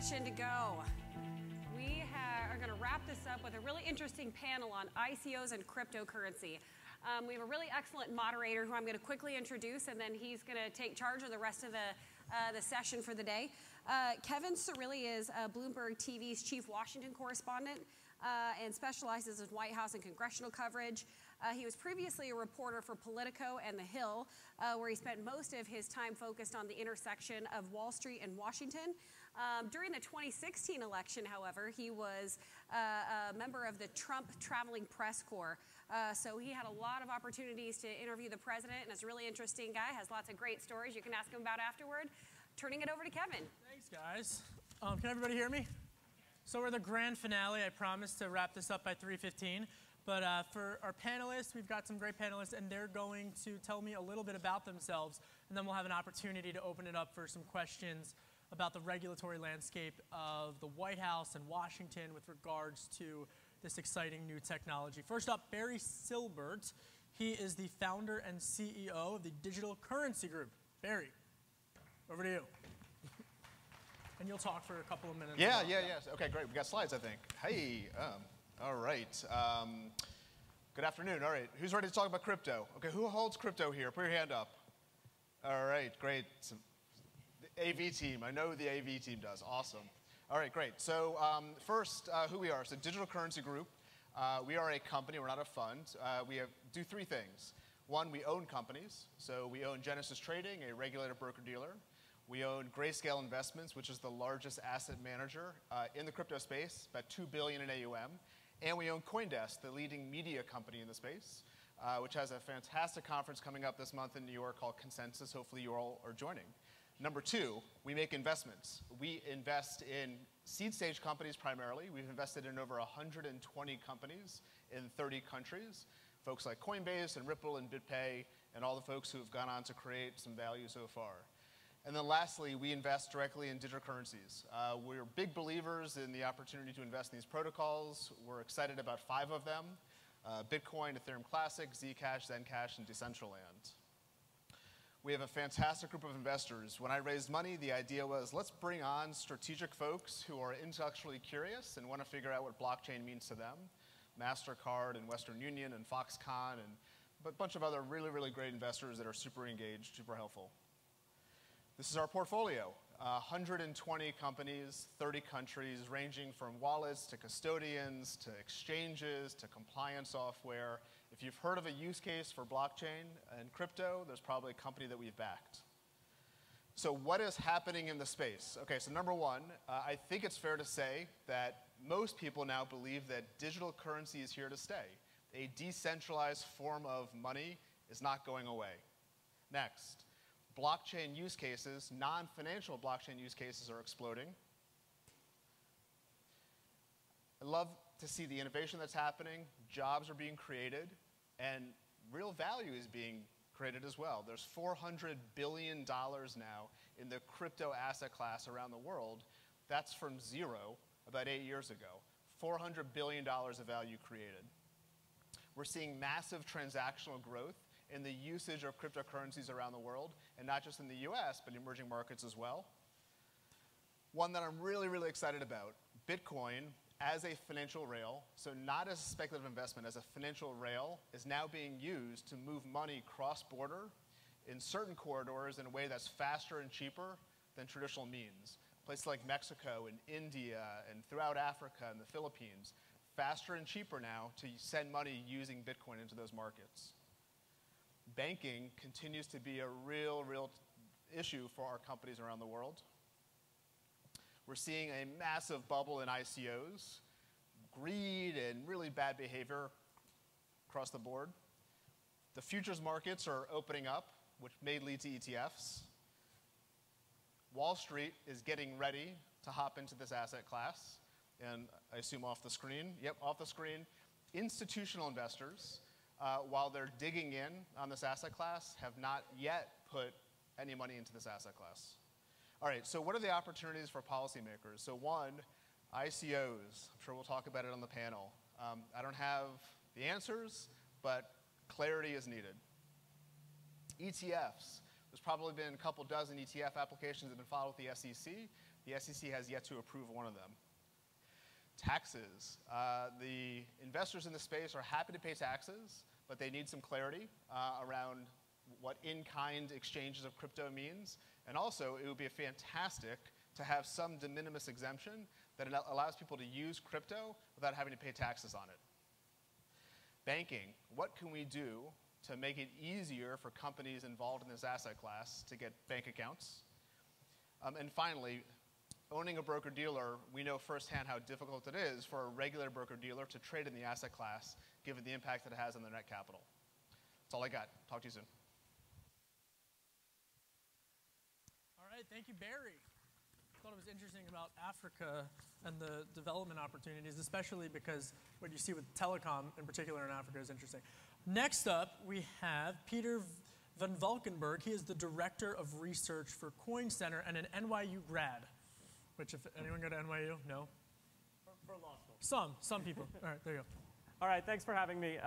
session to go. We are going to wrap this up with a really interesting panel on ICOs and cryptocurrency. We have a really excellent moderator who I'm going to quickly introduce, and then he's going to take charge of the rest of the session for the day. Kevin Cirilli is Bloomberg TV's chief Washington correspondent and specializes in White House and congressional coverage. He was previously a reporter for Politico and the Hill, where he spent most of his time focused on the intersection of Wall Street and Washington. During the 2016 election, however, he was a member of the Trump Traveling Press Corps. So he had a lot of opportunities to interview the president, and is a really interesting guy, has lots of great stories you can ask him about afterward. Turning it over to Kevin. Thanks, guys. Can everybody hear me? So we're at the grand finale. I promised to wrap this up by 3:15. But for our panelists, we've got some great panelists, and they're going to tell me a little bit about themselves, and then we'll have an opportunity to open it up for some questions about the regulatory landscape of the White House and Washington with regards to this exciting new technology. First up, Barry Silbert. He is the founder and CEO of the Digital Currency Group. Barry, over to you. And you'll talk for a couple of minutes. Yeah. OK, great. We've got slides, I think. Hey. All right. Good afternoon. All right. Who's ready to talk about crypto? OK, who holds crypto here? Put your hand up. All right, great. The AV team. I know the AV team does. Awesome. All right, great. So first, who we are. So Digital Currency Group. We are a company. We're not a fund. We do three things. One, we own companies. So we own Genesis Trading, a regulated broker-dealer. We own Grayscale Investments, which is the largest asset manager in the crypto space, about $2 billion in AUM. And we own Coindesk, the leading media company in the space, which has a fantastic conference coming up this month in New York called Consensus. Hopefully you all are joining. Number two, we make investments. We invest in seed stage companies primarily. We've invested in over 120 companies in 30 countries. Folks like Coinbase and Ripple and BitPay and all the folks who have gone on to create some value so far. And then lastly, we invest directly in digital currencies. We're big believers in the opportunity to invest in these protocols. We're excited about 5 of them, Bitcoin, Ethereum Classic, Zcash, Zencash, and Decentraland. We have a fantastic group of investors. When I raised money, the idea was let's bring on strategic folks who are intellectually curious and want to figure out what blockchain means to them. Mastercard and Western Union and Foxconn and a bunch of other really, really great investors that are super engaged, super helpful. This is our portfolio, 120 companies, 30 countries, ranging from wallets to custodians to exchanges to compliance software. If you've heard of a use case for blockchain and crypto, there's probably a company that we've backed. So what is happening in the space? OK, so number one, I think it's fair to say that most people now believe that digital currency is here to stay. A decentralized form of money is not going away. Next. Blockchain use cases, non-financial blockchain use cases are exploding. I love to see the innovation that's happening. Jobs are being created, and real value is being created as well. There's $400 billion now in the crypto asset class around the world. That's from zero about 8 years ago. $400 billion of value created. We're seeing massive transactional growth in the usage of cryptocurrencies around the world, and not just in the US, but emerging markets as well. One that I'm really, really excited about, Bitcoin as a financial rail, so not as a speculative investment, as a financial rail, is now being used to move money cross-border in certain corridors in a way that's faster and cheaper than traditional means. Places like Mexico and India and throughout Africa and the Philippines, faster and cheaper now to send money using Bitcoin into those markets. Banking continues to be a real issue for our companies around the world. We're seeing a massive bubble in ICOs, greed and really bad behavior across the board. The futures markets are opening up, which may lead to ETFs. Wall Street is getting ready to hop into this asset class. And I assume off the screen. Yep, off the screen. Institutional investors, while they're digging in on this asset class, have not yet put any money into this asset class. All right, so what are the opportunities for policymakers? So one, ICOs. I'm sure we'll talk about it on the panel. I don't have the answers, but clarity is needed. ETFs. There's probably been a couple dozen ETF applications that have been filed with the SEC. The The SEC has yet to approve one of them. Taxes. The investors in the space are happy to pay taxes, but they need some clarity around what in-kind exchanges of crypto means. And also, it would be fantastic to have some de minimis exemption that allows people to use crypto without having to pay taxes on it. Banking. What can we do to make it easier for companies involved in this asset class to get bank accounts? And finally, owning a broker-dealer, we know firsthand how difficult it is for a regular broker-dealer to trade in the asset class, given the impact that it has on their net capital. That's all I got. Talk to you soon. All right, thank you, Barry. I thought it was interesting about Africa and the development opportunities, especially because what you see with telecom in particular in Africa is interesting. Next up, we have Peter Van Valkenburg. He is the Director of Research for Coin Center and an NYU grad, which if anyone go to NYU, no? For law school. Some people. All right, there you go. All right, thanks for having me.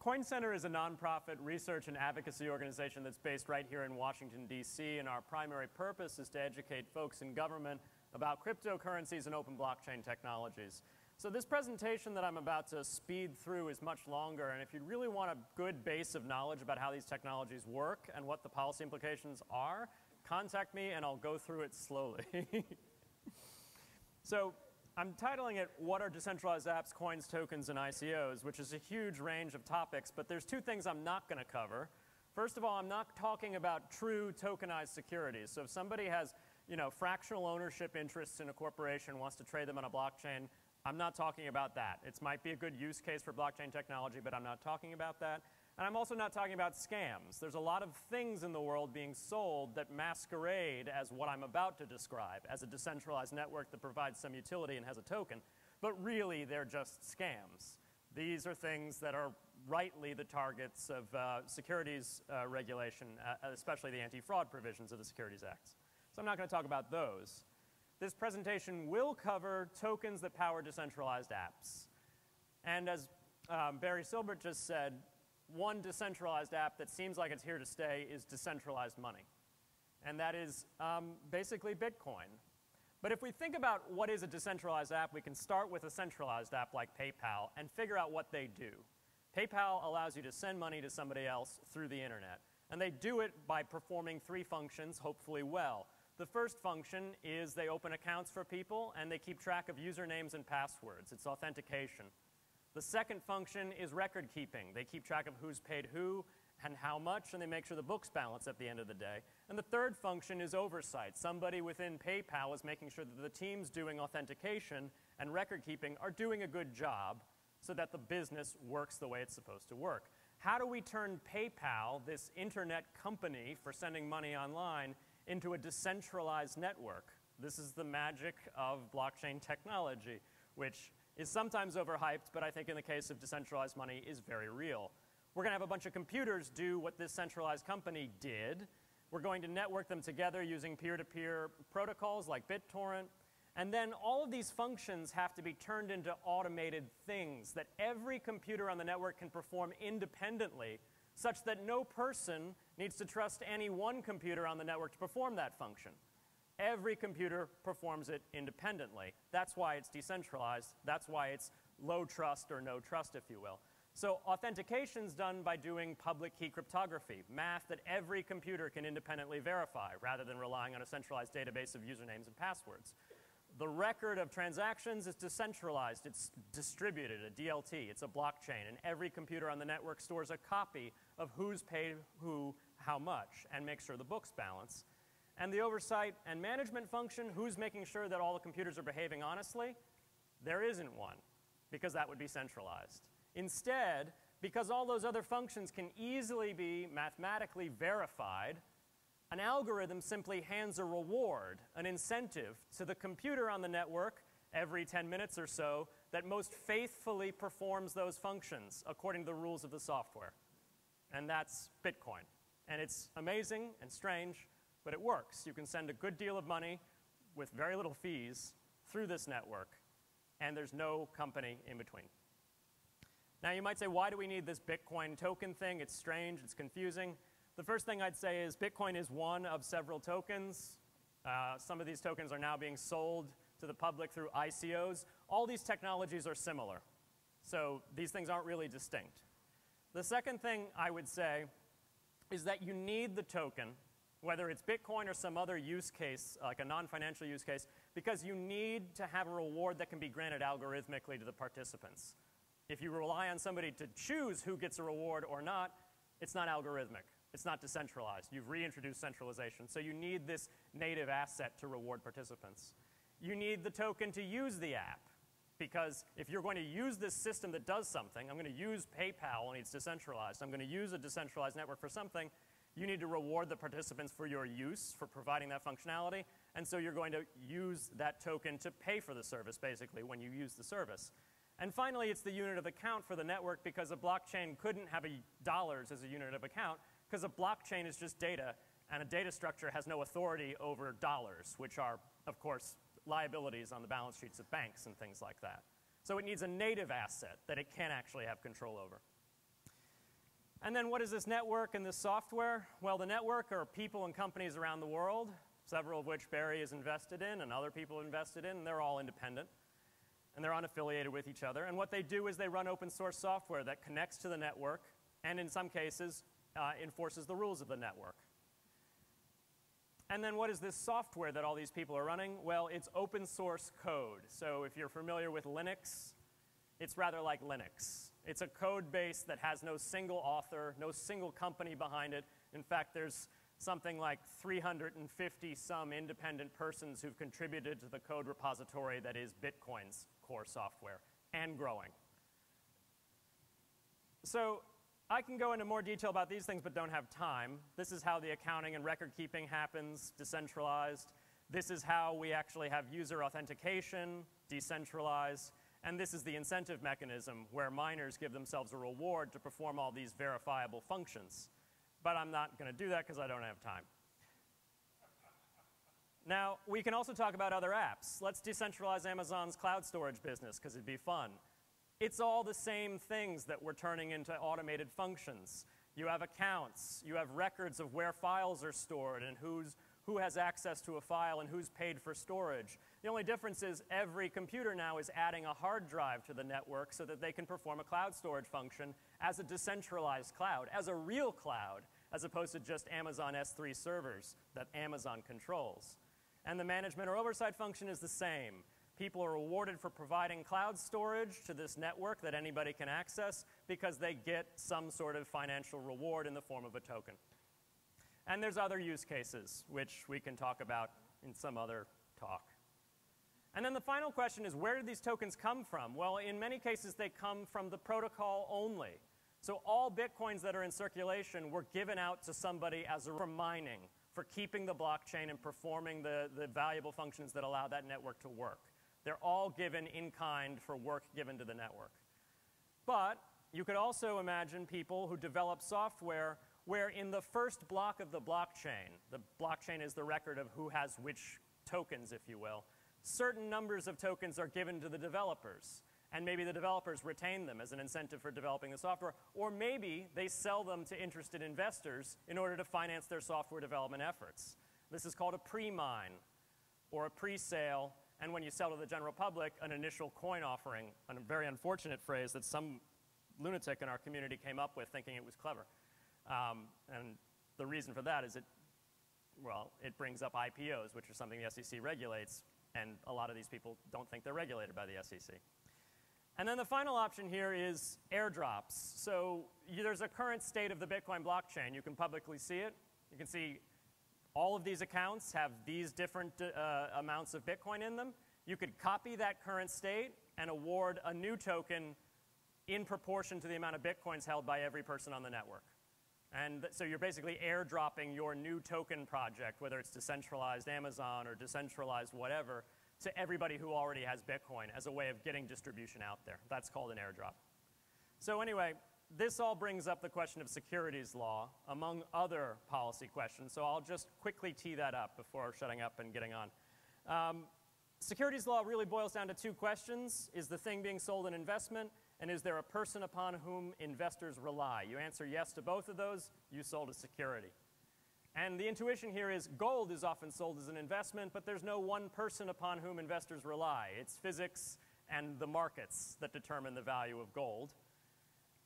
Coin Center is a nonprofit research and advocacy organization that's based right here in Washington, D.C., and our primary purpose is to educate folks in government about cryptocurrencies and open blockchain technologies. So this presentation that I'm about to speed through is much longer, and if you really want a good base of knowledge about how these technologies work and what the policy implications are, contact me and I'll go through it slowly. So I'm titling it, What Are Decentralized Apps, Coins, Tokens, and ICOs, which is a huge range of topics, but there's two things I'm not going to cover. First of all, I'm not talking about true tokenized securities. So if somebody has, you know, fractional ownership interests in a corporation, wants to trade them on a blockchain, I'm not talking about that. It might be a good use case for blockchain technology, but I'm not talking about that. And I'm also not talking about scams. There's a lot of things in the world being sold that masquerade as what I'm about to describe, as a decentralized network that provides some utility and has a token. But really, they're just scams. These are things that are rightly the targets of securities regulation, especially the anti-fraud provisions of the Securities Act. So I'm not going to talk about those. This presentation will cover tokens that power decentralized apps. And as Barry Silbert just said, one decentralized app that seems like it's here to stay is decentralized money. And that is basically Bitcoin. But if we think about what is a decentralized app, we can start with a centralized app like PayPal and figure out what they do. PayPal allows you to send money to somebody else through the internet. And they do it by performing three functions, hopefully well. The first function is they open accounts for people and they keep track of usernames and passwords. It's authentication. The second function is record keeping. They keep track of who's paid who and how much, and they make sure the books balance at the end of the day. And the third function is oversight. Somebody within PayPal is making sure that the teams doing authentication and record keeping are doing a good job so that the business works the way it's supposed to work. How do we turn PayPal, this internet company for sending money online, into a decentralized network? This is the magic of blockchain technology, which is sometimes overhyped, but I think in the case of decentralized money is very real. We're going to have a bunch of computers do what this centralized company did. We're going to network them together using peer-to-peer protocols like BitTorrent. And then all of these functions have to be turned into automated things that every computer on the network can perform independently, such that no person needs to trust any one computer on the network to perform that function. Every computer performs it independently. That's why it's decentralized. That's why it's low trust or no trust, if you will. So authentication's done by doing public key cryptography, math that every computer can independently verify, rather than relying on a centralized database of usernames and passwords. The record of transactions is decentralized. It's distributed, a DLT. It's a blockchain, and every computer on the network stores a copy of who's paid who how much and makes sure the books balance. And the oversight and management function, who's making sure that all the computers are behaving honestly? There isn't one, because that would be centralized. Instead, because all those other functions can easily be mathematically verified, an algorithm simply hands a reward, an incentive, to the computer on the network every 10 minutes or so that most faithfully performs those functions according to the rules of the software. And that's Bitcoin. And it's amazing and strange, but it works. You can send a good deal of money with very little fees through this network, and there's no company in between. Now, you might say, why do we need this Bitcoin token thing? It's strange. It's confusing. The first thing I'd say is Bitcoin is one of several tokens. Some of these tokens are now being sold to the public through ICOs. All these technologies are similar. So these things aren't really distinct. The second thing I would say is that you need the token, whether it's Bitcoin or some other use case, like a non-financial use case, because you need to have a reward that can be granted algorithmically to the participants. If you rely on somebody to choose who gets a reward or not, it's not algorithmic. It's not decentralized. You've reintroduced centralization. So you need this native asset to reward participants. You need the token to use the app, because if you're going to use this system that does something, I'm going to use PayPal and it's decentralized, I'm going to use a decentralized network for something, you need to reward the participants for your use, for providing that functionality, and so you're going to use that token to pay for the service, basically, when you use the service. And finally, it's the unit of account for the network, because a blockchain couldn't have dollars as a unit of account, because a blockchain is just data, and a data structure has no authority over dollars, which are, of course, liabilities on the balance sheets of banks and things like that. So it needs a native asset that it can actually have control over. And then what is this network and this software? Well, the network are people and companies around the world, several of which Barry is invested in and other people invested in, and they're all independent. And they're unaffiliated with each other. And what they do is they run open source software that connects to the network and, in some cases, enforces the rules of the network. And then what is this software that all these people are running? Well, it's open source code. So if you're familiar with Linux, it's rather like Linux. It's a code base that has no single author, no single company behind it. In fact, there's something like 350-some independent persons who've contributed to the code repository that is Bitcoin's core software, and growing. So I can go into more detail about these things, but don't have time. This is how the accounting and record keeping happens, decentralized. This is how we actually have user authentication, decentralized. And this is the incentive mechanism where miners give themselves a reward to perform all these verifiable functions. But I'm not going to do that because I don't have time. Now, we can also talk about other apps. Let's decentralize Amazon's cloud storage business because it'd be fun. It's all the same things that we're turning into automated functions. You have accounts. You have records of where files are stored and who has access to a file and who's paid for storage. The only difference is every computer now is adding a hard drive to the network so that they can perform a cloud storage function as a decentralized cloud, as a real cloud, as opposed to just Amazon S3 servers that Amazon controls. And the management or oversight function is the same. People are rewarded for providing cloud storage to this network that anybody can access because they get some sort of financial reward in the form of a token. And there's other use cases, which we can talk about in some other talk. And then the final question is, where did these tokens come from? Well, in many cases, they come from the protocol only. So all Bitcoins that are in circulation were given out to somebody as a reward for mining, for keeping the blockchain and performing the valuable functions that allow that network to work. They're all given in kind for work given to the network. But you could also imagine people who develop software where in the first block of the blockchain is the record of who has which tokens, if you will, certain numbers of tokens are given to the developers. And maybe the developers retain them as an incentive for developing the software. Or maybe they sell them to interested investors in order to finance their software development efforts. This is called a pre-mine or a pre-sale. And when you sell to the general public, an initial coin offering, a very unfortunate phrase that some lunatic in our community came up with thinking it was clever. And the reason for that is it brings up IPOs, which are something the SEC regulates. And a lot of these people don't think they're regulated by the SEC. And then the final option here is airdrops. So there's a current state of the Bitcoin blockchain. You can publicly see it. You can see all of these accounts have these different amounts of Bitcoin in them. You could copy that current state and award a new token in proportion to the amount of Bitcoins held by every person on the network. And so you're basically airdropping your new token project, whether it's decentralized Amazon or decentralized whatever, to everybody who already has Bitcoin as a way of getting distribution out there. That's called an airdrop. So anyway, this all brings up the question of securities law, among other policy questions. So I'll just quickly tee that up before shutting up and getting on. Securities law really boils down to two questions. Is the thing being sold an investment? And is there a person upon whom investors rely? You answer yes to both of those, you sold a security. And the intuition here is gold is often sold as an investment, but there's no one person upon whom investors rely. It's physics and the markets that determine the value of gold.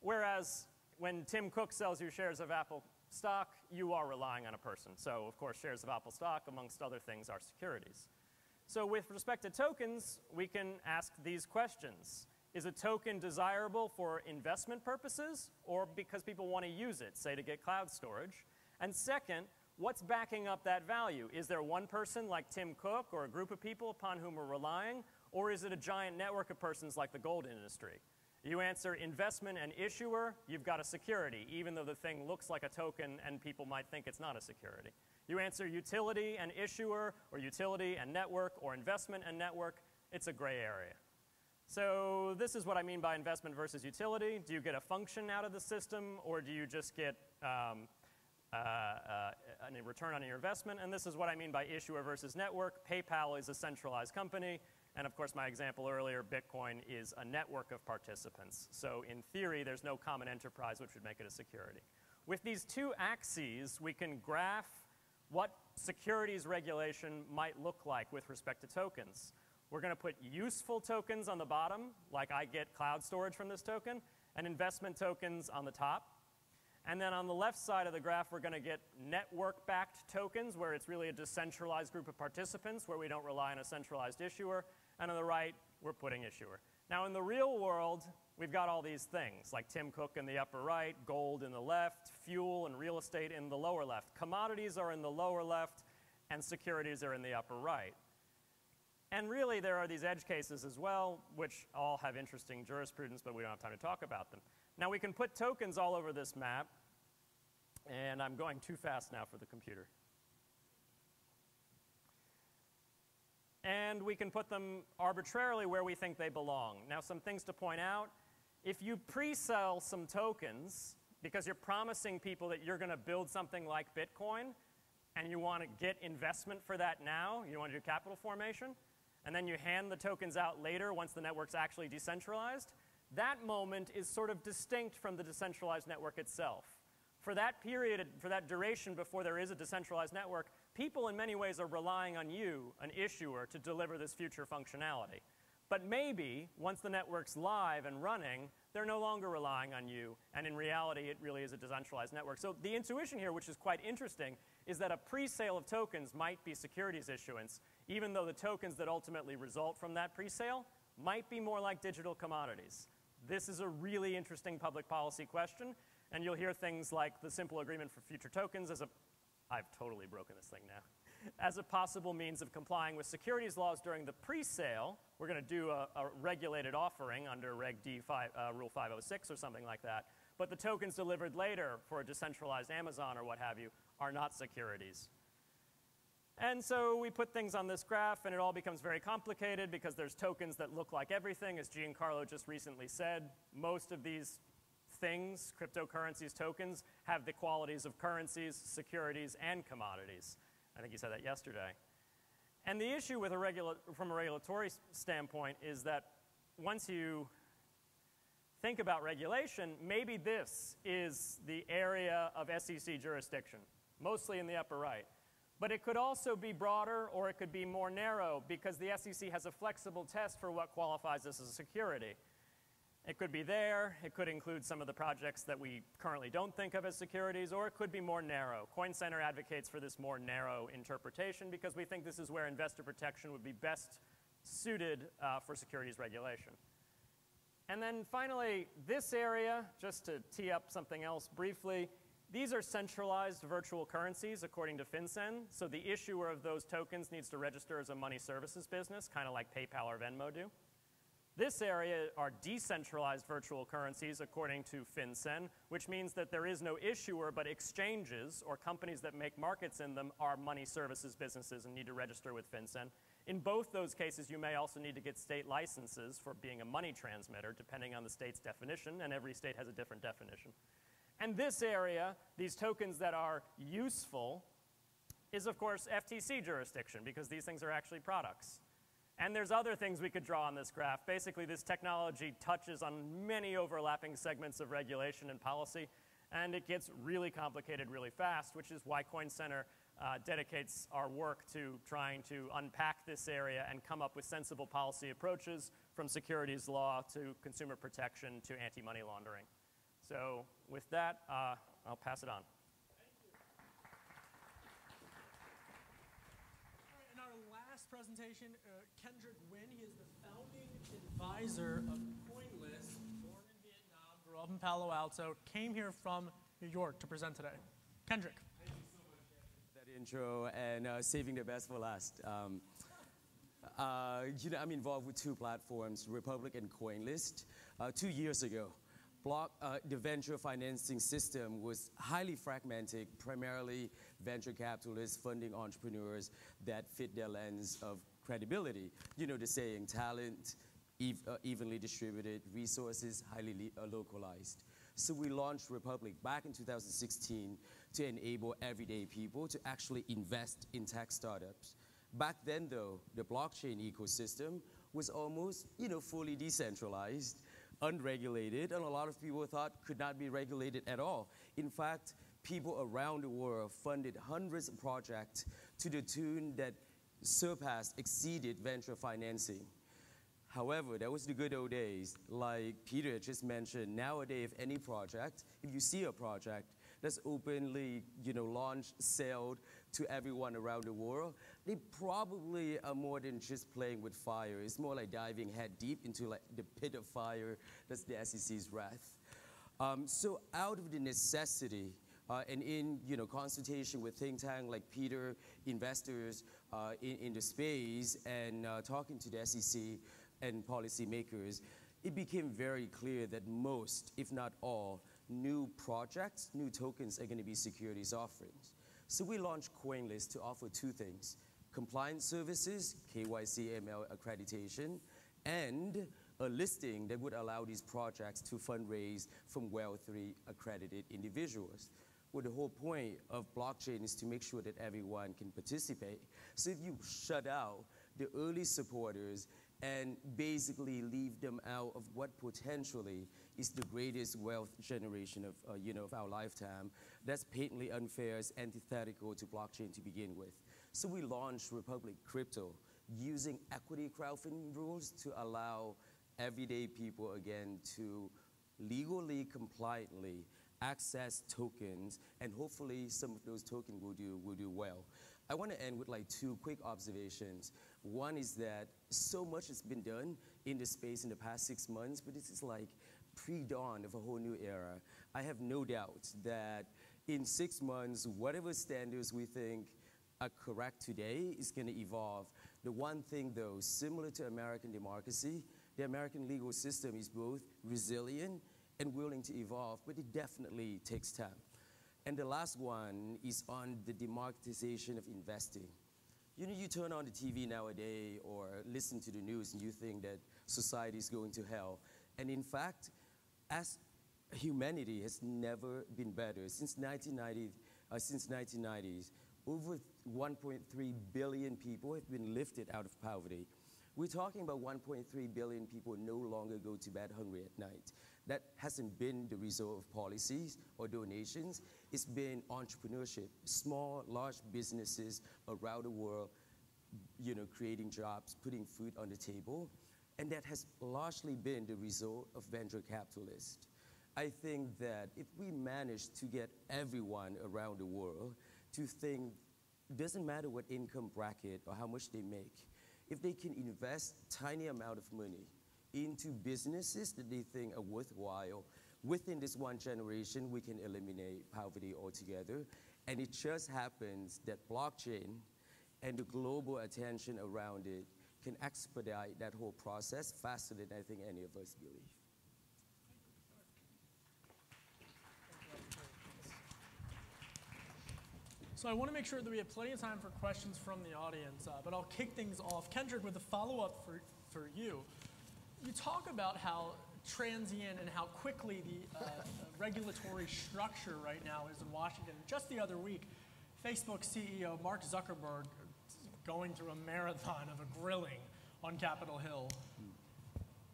Whereas when Tim Cook sells you shares of Apple stock, you are relying on a person. So, of course, shares of Apple stock, amongst other things, are securities. So with respect to tokens, we can ask these questions. Is a token desirable for investment purposes or because people want to use it, say to get cloud storage? And second, what's backing up that value? Is there one person like Tim Cook or a group of people upon whom we're relying? Or is it a giant network of persons like the gold industry? You answer investment and issuer, you've got a security, even though the thing looks like a token and people might think it's not a security. You answer utility and issuer, or utility and network, or investment and network, it's a gray area. So this is what I mean by investment versus utility. Do you get a function out of the system, or do you just get a return on your investment? And this is what I mean by issuer versus network. PayPal is a centralized company. And of course, my example earlier, Bitcoin is a network of participants. So in theory, there's no common enterprise, which would make it a security. With these two axes, we can graph what securities regulation might look like with respect to tokens. We're going to put useful tokens on the bottom, like I get cloud storage from this token, and investment tokens on the top. And then on the left side of the graph, we're going to get network-backed tokens, where it's really a decentralized group of participants, where we don't rely on a centralized issuer. And on the right, we're putting issuer. Now, in the real world, we've got all these things, like Tim Cook in the upper right, gold in the left, fuel and real estate in the lower left. Commodities are in the lower left, and securities are in the upper right. And really, there are these edge cases as well, which all have interesting jurisprudence, but we don't have time to talk about them. Now, we can put tokens all over this map. And I'm going too fast now for the computer. And we can put them arbitrarily where we think they belong. Now, some things to point out. If you pre-sell some tokens, because you're promising people that you're going to build something like Bitcoin, and you want to get investment for that now, you want to do capital formation, and then you hand the tokens out later once the network's actually decentralized, that moment is sort of distinct from the decentralized network itself. For that period, for that duration before there is a decentralized network, people in many ways are relying on you, an issuer, to deliver this future functionality. But maybe, once the network's live and running, they're no longer relying on you. And in reality, it really is a decentralized network. So the intuition here, which is quite interesting, is that a pre-sale of tokens might be securities issuance, even though the tokens that ultimately result from that pre-sale might be more like digital commodities. This is a really interesting public policy question, and you'll hear things like the simple agreement for future tokens as a, I've totally broken this thing now, as a possible means of complying with securities laws during the pre-sale. We're going to do a regulated offering under Reg D Rule 506 or something like that, but the tokens delivered later for a decentralized Amazon or what have you are not securities. And so we put things on this graph, and it all becomes very complicated because there's tokens that look like everything. As Giancarlo just recently said, most of these things, cryptocurrencies, tokens, have the qualities of currencies, securities, and commodities. I think you said that yesterday. And the issue with from a regulatory standpoint is that once you think about regulation, maybe this is the area of SEC jurisdiction, mostly in the upper right. But it could also be broader or it could be more narrow because the SEC has a flexible test for what qualifies as a security. It could be there, it could include some of the projects that we currently don't think of as securities, or it could be more narrow. Coin Center advocates for this more narrow interpretation because we think this is where investor protection would be best suited for securities regulation. And then finally, this area, just to tee up something else briefly, these are centralized virtual currencies according to FinCEN. So the issuer of those tokens needs to register as a money services business, kind of like PayPal or Venmo do. This area are decentralized virtual currencies according to FinCEN, which means that there is no issuer, but exchanges or companies that make markets in them are money services businesses and need to register with FinCEN. In both those cases, you may also need to get state licenses for being a money transmitter, depending on the state's definition, and every state has a different definition. And this area, these tokens that are useful, is of course FTC jurisdiction, because these things are actually products. And there's other things we could draw on this graph. Basically, this technology touches on many overlapping segments of regulation and policy, and it gets really complicated really fast, which is why Coin Center dedicates our work to trying to unpack this area and come up with sensible policy approaches from securities law to consumer protection to anti-money laundering. So with that, I'll pass it on. Last presentation, Kendrick Nguyen. He is the founding advisor of CoinList, born in Vietnam, grew up in Palo Alto, came here from New York to present today. Kendrick. Thank you so much for that intro and saving the best for last. I'm involved with two platforms, Republic and CoinList. 2 years ago, the venture financing system was highly fragmented, primarily venture capitalists funding entrepreneurs that fit their lens of credibility. You know the saying, talent, evenly distributed, resources highly localized. So we launched Republic back in 2016 to enable everyday people to actually invest in tech startups. Back then, though, the blockchain ecosystem was almost, fully decentralized, unregulated, and a lot of people thought could not be regulated at all. In fact, people around the world funded hundreds of projects to the tune that exceeded venture financing. However, that was the good old days. Like Peter just mentioned, nowadays, if you see a project that's openly launched, sold to everyone around the world, they probably are more than just playing with fire. It's more like diving head deep into the pit of fire. That's the SEC's wrath. So out of the necessity, and in consultation with think tank like Peter, investors in the space, and talking to the SEC and policymakers, it became very clear that most, if not all, new projects, new tokens are going to be securities offerings. So we launched CoinList to offer two things: compliance services, KYC ML accreditation, and a listing that would allow these projects to fundraise from Web3 accredited individuals. Well, the whole point of blockchain is to make sure that everyone can participate. So if you shut out the early supporters and basically leave them out of what potentially is the greatest wealth generation of, of our lifetime, that's patently unfair. It's antithetical to blockchain to begin with. So we launched Republic Crypto using equity crowdfunding rules to allow everyday people, again, to legally, compliantly access tokens, and hopefully some of those tokens will do well. I want to end with two quick observations. One is that so much has been done in the space in the past 6 months, but this is pre-dawn of a whole new era. I have no doubt that in 6 months, whatever standards we think are correct today is going to evolve. The one thing, though, similar to American democracy, the American legal system is both resilient and willing to evolve, but it definitely takes time. And the last one is on the democratization of investing. You turn on the TV nowadays or listen to the news and you think that society is going to hell. And in fact, as humanity has never been better. Since 1990s, over 1.3 billion people have been lifted out of poverty. We're talking about 1.3 billion people no longer go to bed hungry at night. That hasn't been the result of policies or donations. It's been entrepreneurship, small, large businesses around the world, creating jobs, putting food on the table. And that has largely been the result of venture capitalists. I think that if we manage to get everyone around the world to think, it doesn't matter what income bracket or how much they make, if they can invest tiny amount of money into businesses that they think are worthwhile, within this one generation, we can eliminate poverty altogether. And it just happens that blockchain and the global attention around it can expedite that whole process faster than I think any of us believe. So I want to make sure that we have plenty of time for questions from the audience, but I'll kick things off. Kendrick, with a follow-up for you. You talk about how transient and how quickly the regulatory structure right now is in Washington. Just the other week, Facebook CEO Mark Zuckerberg going through a marathon of a grilling on Capitol Hill.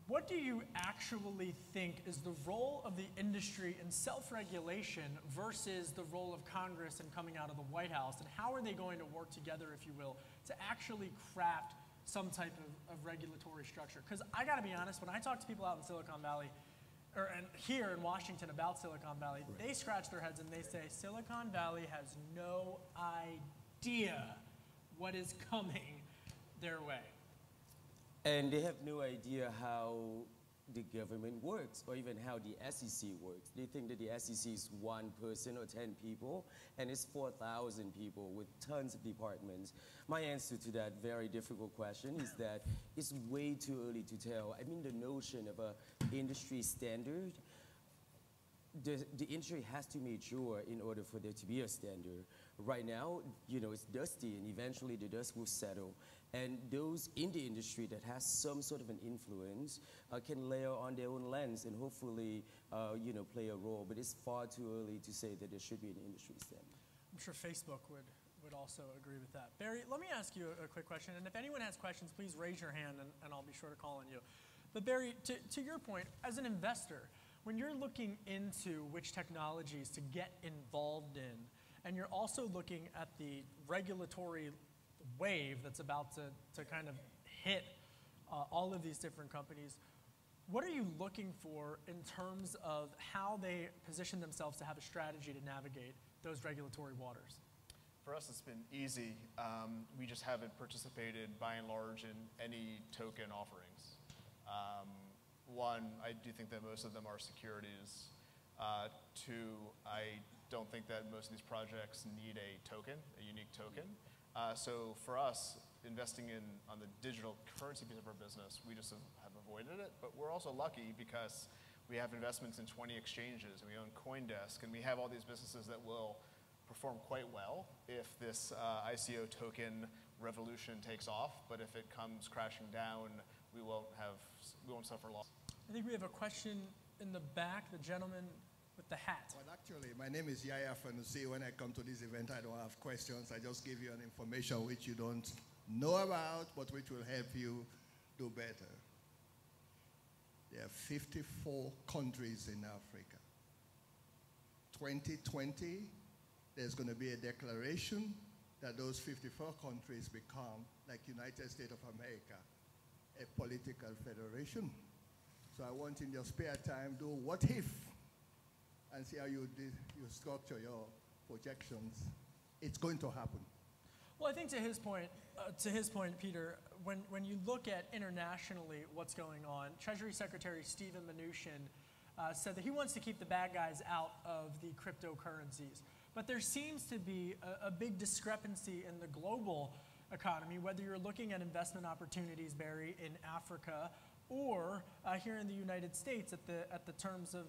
What do you actually think is the role of the industry in self-regulation versus the role of Congress and coming out of the White House? And how are they going to work together, if you will, to actually craft some type of regulatory structure? Because I got to be honest, when I talk to people out in Silicon Valley, or here in Washington about Silicon Valley, right, they scratch their heads and they say, Silicon Valley has no idea what is coming their way. And they have no idea how the government works or even how the SEC works. They think that the SEC is one person or 10 people, and it's 4,000 people with tons of departments. My answer to that very difficult question is that it's way too early to tell. I mean, the notion of an industry standard, the industry has to mature in order for there to be a standard. Right now, you know, it's dusty, and eventually the dust will settle. And those in the industry that has some sort of an influence can layer on their own lens and hopefully, you know, play a role. But it's far too early to say that there should be an industry standard. I'm sure Facebook would also agree with that. Barry, let me ask you a quick question. And if anyone has questions, please raise your hand, and I'll be sure to call on you. But Barry, to your point, as an investor, when you're looking into which technologies to get involved in, and you're also looking at the regulatory wave that's about to kind of hit all of these different companies, what are you looking for in terms of how they position themselves to have a strategy to navigate those regulatory waters? For us, it's been easy. We just haven't participated, by and large, in any token offerings. One, I do think that most of them are securities. Two, I don't think that most of these projects need a token, a unique token. So for us, investing on the digital currency piece of our business, we just have avoided it. But we're also lucky because we have investments in 20 exchanges, and we own Coindesk, and we have all these businesses that will perform quite well if this ICO token revolution takes off. But if it comes crashing down, we won't suffer loss. I think we have a question in the back, the gentleman with the hat. Well, actually, my name is Yaya Fanusi. When I come to this event, I don't have questions. I just give you an information which you don't know about, but which will help you do better. There are 54 countries in Africa. 2020, there's going to be a declaration that those 54 countries become, like United States of America, a political federation. So I want in your spare time, do what if, and see how you structure your projections. It's going to happen. Well, I think to his point, Peter, when you look at internationally what's going on, Treasury Secretary Steven Mnuchin said that he wants to keep the bad guys out of the cryptocurrencies. But there seems to be a big discrepancy in the global economy, whether you're looking at investment opportunities, Barry, in Africa, or here in the United States at the terms of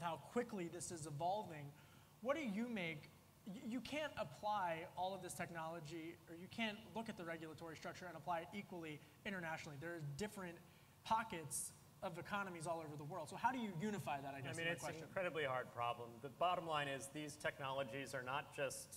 how quickly this is evolving. What do you make? You can't apply all of this technology, or you can't look at the regulatory structure and apply it equally internationally. There are different pockets of economies all over the world. So how do you unify that, I guess? I mean, it's an incredibly hard problem. The bottom line is these technologies are not just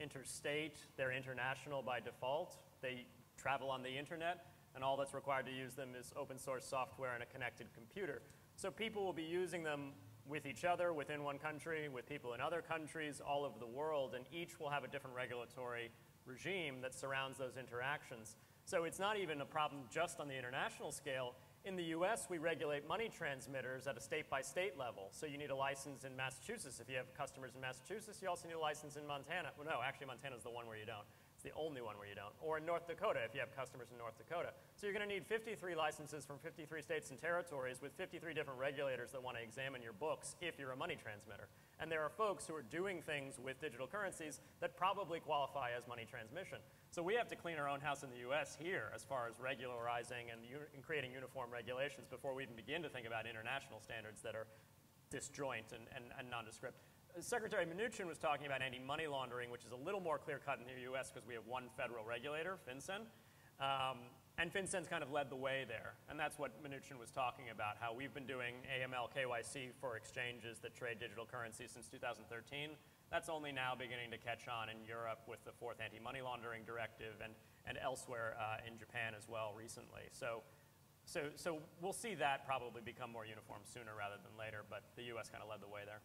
interstate, they're international by default. They travel on the internet, and all that's required to use them is open source software and a connected computer. So people will be using them with each other, within one country, with people in other countries, all over the world, and each will have a different regulatory regime that surrounds those interactions. So it's not even a problem just on the international scale. In the US, we regulate money transmitters at a state-by-state level. So you need a license in Massachusetts. If you have customers in Massachusetts, you also need a license in Montana. Well, no, actually, Montana's the one where you don't. It's the only one where you don't. Or in North Dakota, if you have customers in North Dakota. So you're going to need 53 licenses from 53 states and territories with 53 different regulators that want to examine your books if you're a money transmitter. And there are folks who are doing things with digital currencies that probably qualify as money transmission. So we have to clean our own house in the US here as far as regularizing and creating uniform regulations before we even begin to think about international standards that are disjoint and nondescript. Secretary Mnuchin was talking about anti-money laundering, which is a little more clear-cut in the US because we have one federal regulator, FinCEN. And FinCEN's kind of led the way there. And that's what Mnuchin was talking about, how we've been doing AML KYC for exchanges that trade digital currency since 2013. That's only now beginning to catch on in Europe with the 4th anti-money laundering directive and elsewhere in Japan as well recently. So So we'll see that probably become more uniform sooner rather than later, but the U.S. kind of led the way there.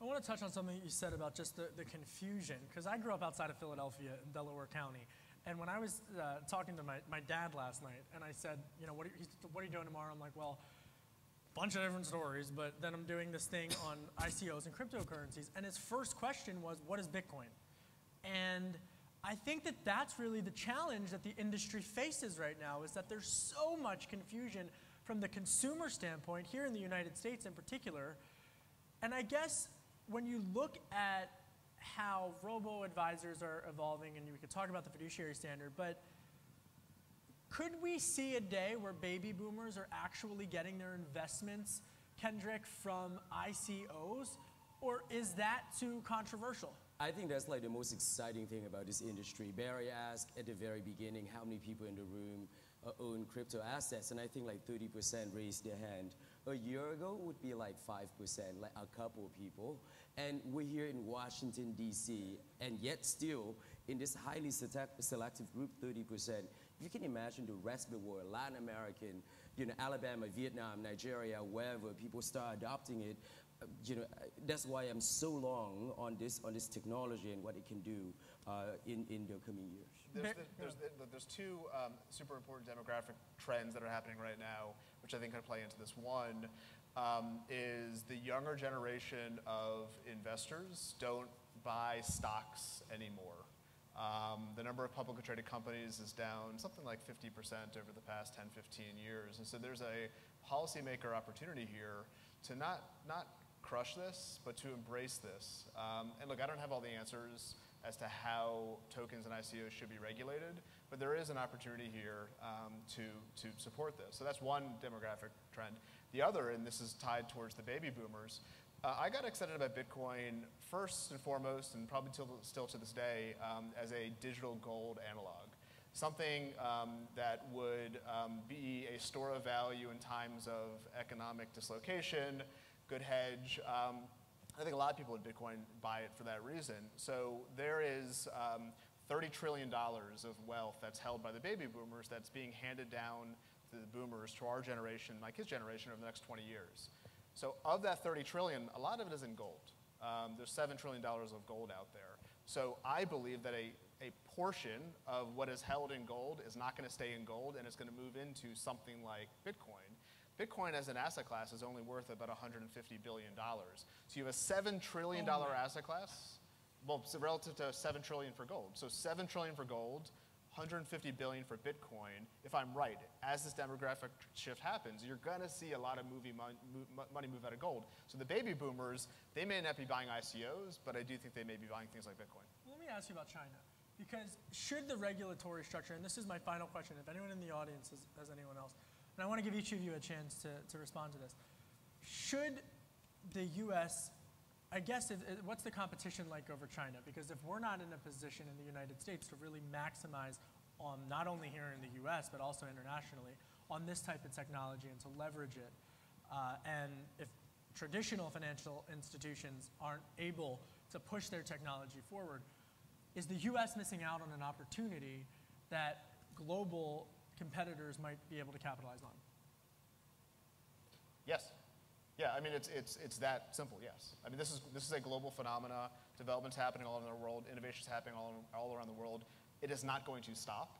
I want to touch on something you said about just the confusion, because I grew up outside of Philadelphia in Delaware County. And when I was talking to my dad last night, and I said, you know, what are you doing tomorrow? I'm like, well, bunch of different stories, but then I'm doing this thing on ICOs and cryptocurrencies. And his first question was, what is Bitcoin? And I think that that's really the challenge that the industry faces right now, is that there's so much confusion from the consumer standpoint, here in the United States in particular. And I guess when you look at how robo-advisors are evolving, and we could talk about the fiduciary standard, but could we see a day where baby boomers are actually getting their investments, Kendrick, from ICOs, or is that too controversial? I think that's like the most exciting thing about this industry. Barry asked at the very beginning how many people in the room own crypto assets, and I think like 30% raised their hand. A year ago would be like 5%, like a couple of people. And we're here in Washington, D.C., and yet still, in this highly selective group, 30%, you can imagine the rest of the world, Latin American, you know, Alabama, Vietnam, Nigeria, wherever people start adopting it. You know, that's why I'm so long on this technology and what it can do in the coming years. There's two super important demographic trends that are happening right now, which I think kind of play into this. One is the younger generation of investors don't buy stocks anymore. The number of publicly traded companies is down something like 50% over the past 10, 15 years. And so there's a policymaker opportunity here to not crush this, but to embrace this. And look, I don't have all the answers as to how tokens and ICOs should be regulated, but there is an opportunity here to support this. So that's one demographic trend. The other, and this is tied towards the baby boomers, I got excited about Bitcoin first and foremost, and probably still to this day, as a digital gold analog. Something that would be a store of value in times of economic dislocation, good hedge. I think a lot of people in Bitcoin buy it for that reason. So there is $30 trillion of wealth that's held by the baby boomers that's being handed down to the boomers, to our generation, my kids' generation, over the next 20 years. So of that 30 trillion, a lot of it is in gold. There's $7 trillion of gold out there. So I believe that a portion of what is held in gold is not going to stay in gold, and it's going to move into something like Bitcoin. Bitcoin as an asset class is only worth about $150 billion. So you have a $7 trillion asset class, well, so relative to $7 trillion for gold. So $7 trillion for gold, $150 billion for Bitcoin. If I'm right, as this demographic shift happens, you're going to see a lot of money move out of gold. So the baby boomers, they may not be buying ICOs, but I do think they may be buying things like Bitcoin. Let me ask you about China, because should the regulatory structure, and this is my final question, if anyone in the audience has anyone else, and I want to give each of you a chance to respond to this. Should the U.S., I guess, what's the competition like over China? Because if we're not in a position in the United States to really maximize on not only here in the U.S., but also internationally, on this type of technology and to leverage it, and if traditional financial institutions aren't able to push their technology forward, is the U.S. missing out on an opportunity that global competitors might be able to capitalize on? Yes. Yeah, I mean, it's that simple, yes. I mean, this is a global phenomena. Development's happening all around the world. Innovation's happening all around the world. It is not going to stop,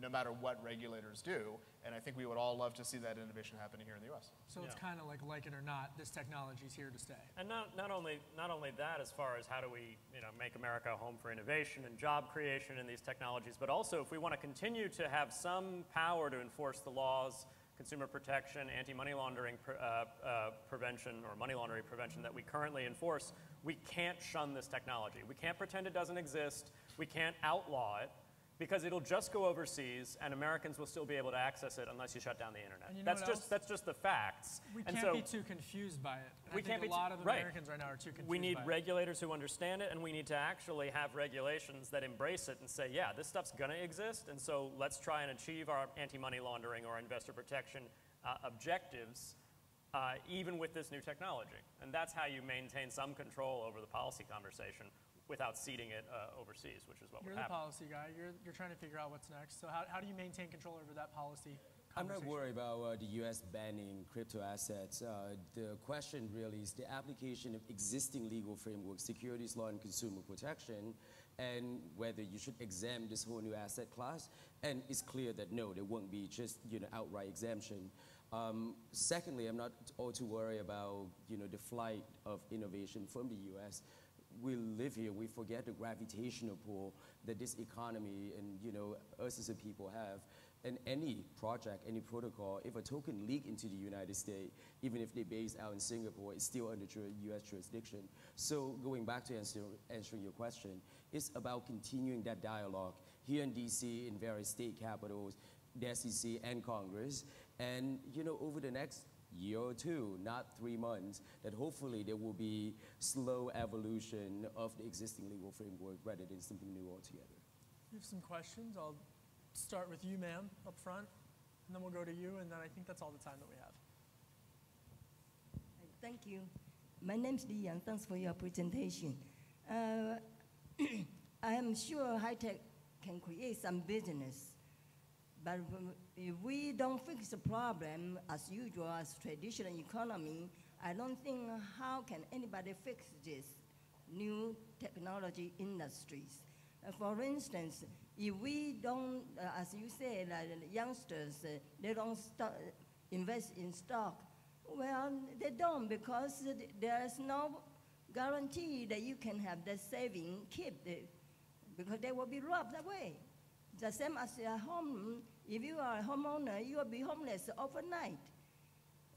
no matter what regulators do. And I think we would all love to see that innovation happening here in the US. So yeah. It's kind of like it or not, this technology's here to stay. And not only that, as far as how do we, you know, make America a home for innovation and job creation in these technologies, but also if we want to continue to have some power to enforce the laws, consumer protection, anti-money laundering prevention, or money laundering prevention that we currently enforce, we can't shun this technology. We can't pretend it doesn't exist. We can't outlaw it, because it'll just go overseas and Americans will still be able to access it unless you shut down the internet. You know, that's just the facts. We can't be too confused by it. I think a lot of Americans right now are too confused by it. We need regulators who understand it, and we need to actually have regulations that embrace it and say, yeah, this stuff's going to exist, and so let's try and achieve our anti-money laundering or investor protection objectives even with this new technology. And that's how you maintain some control over the policy conversation without ceding it overseas, which is what we're having. You're the policy guy. You're trying to figure out what's next. So how do you maintain control over that policy I'm not worried about the U.S. banning crypto assets. The question really is the application of existing legal frameworks, securities law and consumer protection, and whether you should exempt this whole new asset class. And it's clear that no, there won't be just outright exemption. Secondly, I'm not all too worried about the flight of innovation from the U.S. We live here, we forget the gravitational pull that this economy and us as a people have. And any project, any protocol, if a token leaks into the United States, even if they're based out in Singapore, it's still under U.S. jurisdiction. So going back to answering your question, it's about continuing that dialogue here in D.C., in various state capitals, the SEC and Congress, and over the next year or two, not 3 months, that hopefully there will be slow evolution of the existing legal framework rather than something new altogether. You have some questions? I'll start with you, ma'am, up front, and then we'll go to you, and then I think that's all the time that we have. Thank you. My name's Li Yang. Thanks for your presentation. I am sure high-tech can create some business, but if we don't fix the problem as usual, as traditional economy, I don't think how can anybody fix this new technology industries. For instance, if we don't, as you say, like youngsters, they don't invest in stock. Well, they don't, because there is no guarantee that you can have the saving kept, because they will be robbed away. The same as your home. If you are a homeowner, you will be homeless overnight.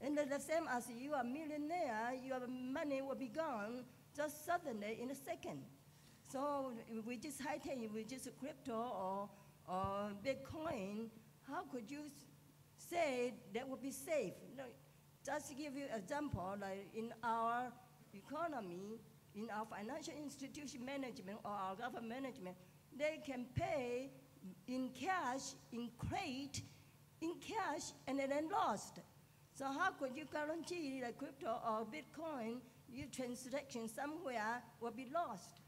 And the same as you are a millionaire, your money will be gone just suddenly in a second. So with this high-tech, with this crypto or Bitcoin, how could you say that would be safe? No, just to give you an example, like in our economy, in our financial institution management or our government management, they can pay in cash, in crate, in cash, and then lost. So how could you guarantee that crypto or Bitcoin, your transaction somewhere will be lost?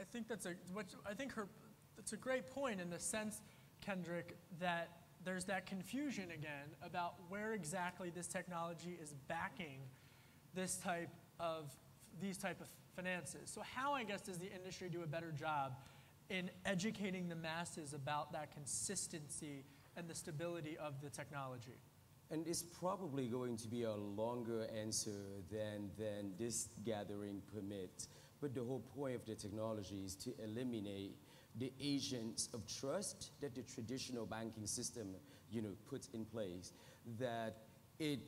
I think that's a, that's a great point in the sense, Kendrick, that there's that confusion again about where exactly this technology is backing this type of, these type of finances. So how, I guess, does the industry do a better job in educating the masses about that consistency and the stability of the technology? And it's probably going to be a longer answer than this gathering permits. But the whole point of the technology is to eliminate the agents of trust that the traditional banking system, puts in place. That it,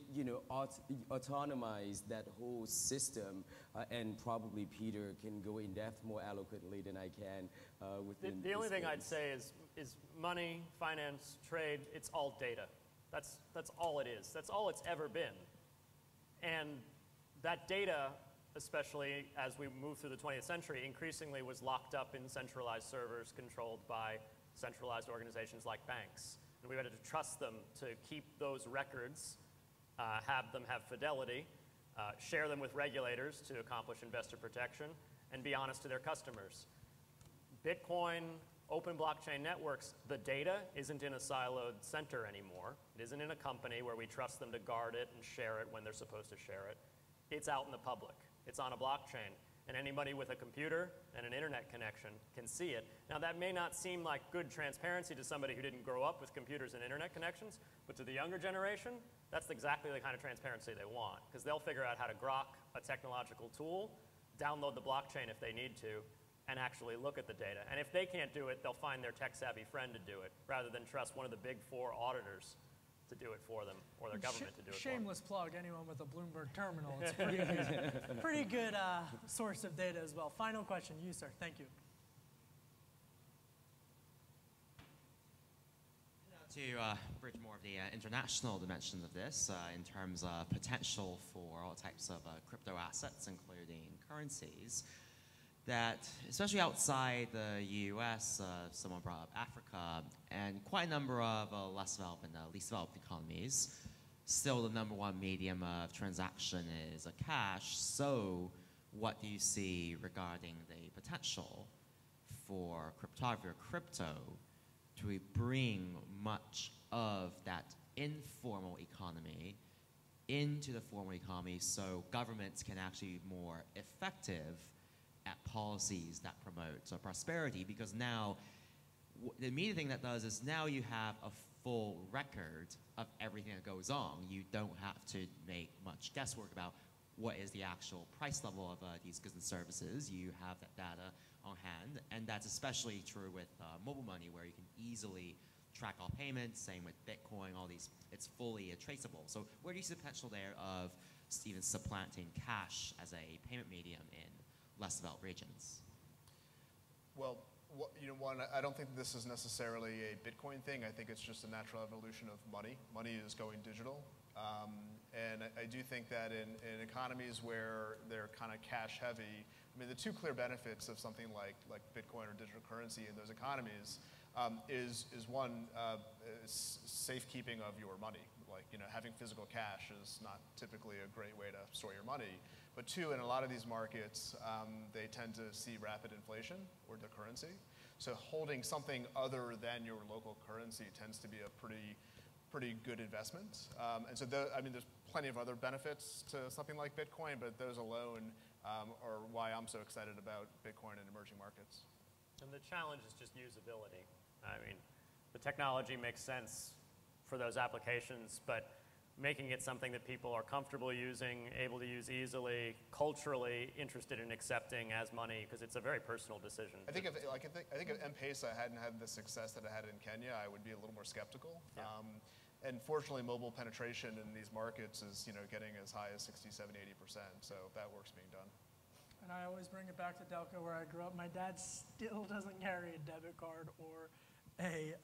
autonomized that whole system, and probably Peter can go in depth more eloquently than I can. The only thing I'd say is money, finance, trade. It's all data. That's all it is. That's all it's ever been. And that data, especially as we move through the 20th century, increasingly was locked up in centralized servers controlled by centralized organizations like banks. And we had to trust them to keep those records, have them have fidelity, share them with regulators to accomplish investor protection, and be honest to their customers. Bitcoin, open blockchain networks, the data isn't in a siloed center anymore. It isn't in a company where we trust them to guard it and share it when they're supposed to share it. It's out in the public. It's on a blockchain. And anybody with a computer and an internet connection can see it. Now, that may not seem like good transparency to somebody who didn't grow up with computers and internet connections, but to the younger generation, that's exactly the kind of transparency they want, because they'll figure out how to grok a technological tool, download the blockchain if they need to, and actually look at the data. And if they can't do it, they'll find their tech-savvy friend to do it, rather than trust one of the big four auditors to do it for them, or their government to do it for them. Shameless plug, anyone with a Bloomberg terminal. It's a pretty good source of data as well. Final question, you, sir. Thank you. To bridge more of the international dimension of this in terms of potential for all types of crypto assets, including currencies, that especially outside the US, someone brought up Africa, and quite a number of less developed and least developed economies, still the #1 medium of transaction is cash. So what do you see regarding the potential for cryptography or crypto to bring much of that informal economy into the formal economy so governments can actually be more effective at policies that promote prosperity, because now the immediate thing that does is now you have a full record of everything that goes on. You don't have to make much guesswork about what is the actual price level of these goods and services. You have that data on hand, and that's especially true with mobile money, where you can easily track all payments, same with Bitcoin, all these, it's fully traceable. So where do you see the potential there of even supplanting cash as a payment medium in less developed regions? Well, you know, one, I don't think this is necessarily a Bitcoin thing. I think it's just a natural evolution of money. Money is going digital. And I do think that in economies where they're kind of cash heavy, I mean, the two clear benefits of something like Bitcoin or digital currency in those economies is one, is safekeeping of your money. Like, you know, having physical cash is not typically a great way to store your money. But two, in a lot of these markets, they tend to see rapid inflation or the currency. So holding something other than your local currency tends to be a pretty good investment. And so, I mean, there's plenty of other benefits to something like Bitcoin, but those alone are why I'm so excited about Bitcoin and emerging markets. And the challenge is just usability. I mean, the technology makes sense for those applications, but making it something that people are comfortable using, able to use easily, culturally interested in accepting as money, because it's a very personal decision. I think if, like, I think if M-Pesa hadn't had the success that it had in Kenya, I would be a little more skeptical. Yeah. And fortunately, mobile penetration in these markets is, you know, getting as high as 60, 70, 80%, so that work's being done. And I always bring it back to Delco, where I grew up. My dad still doesn't carry a debit card or a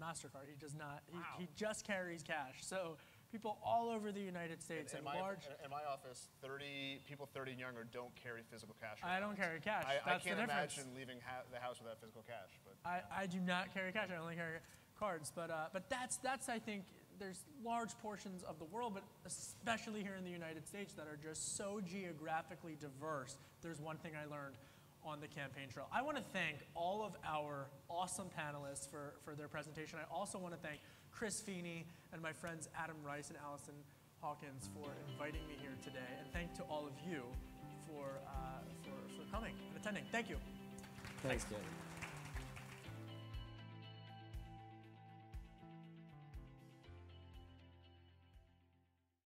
Mastercard. He does not. Wow. He just carries cash. So people all over the United States and large. In my office, 30 people 30 and younger don't carry physical cash. I don't carry cash. That's the difference. I can't imagine leaving the house without physical cash. But I do not carry cash. I only carry cards. But that's I think. There's large portions of the world, but especially here in the United States, that are just so geographically diverse. There's one thing I learned on the campaign trail. I want to thank all of our awesome panelists for their presentation. I also want to thank Chris Feeney and my friends Adam Rice and Allison Hawkins for inviting me here today. And thank to all of you for coming and attending. Thank you. Thanks, Kevin.